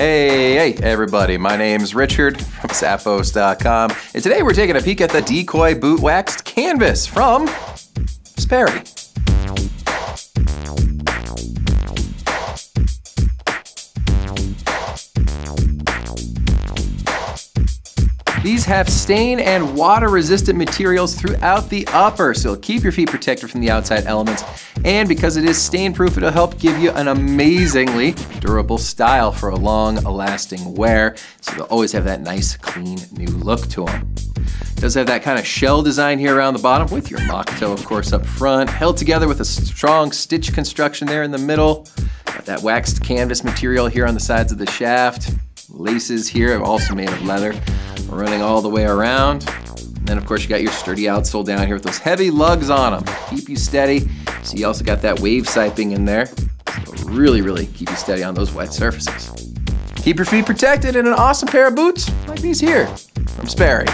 Hey everybody, my name's Richard from Zappos.com, and today we're taking a peek at the Decoy Boot Waxed Canvas from Sperry. These have stain and water-resistant materials throughout the upper, so it'll keep your feet protected from the outside elements. And because it is stain-proof, it'll help give you an amazingly durable style for a long-lasting wear. So they'll always have that nice, clean, new look to them. It does have that kind of shell design here around the bottom with your mock toe, of course, up front, held together with a strong stitch construction there in the middle. Got that waxed canvas material here on the sides of the shaft. Laces here are also made of leather, running all the way around. And then of course you got your sturdy outsole down here with those heavy lugs on them. Keep you steady. So you also got that wave-siping in there. So really keep you steady on those wet surfaces. Keep your feet protected in an awesome pair of boots like these here from Sperry.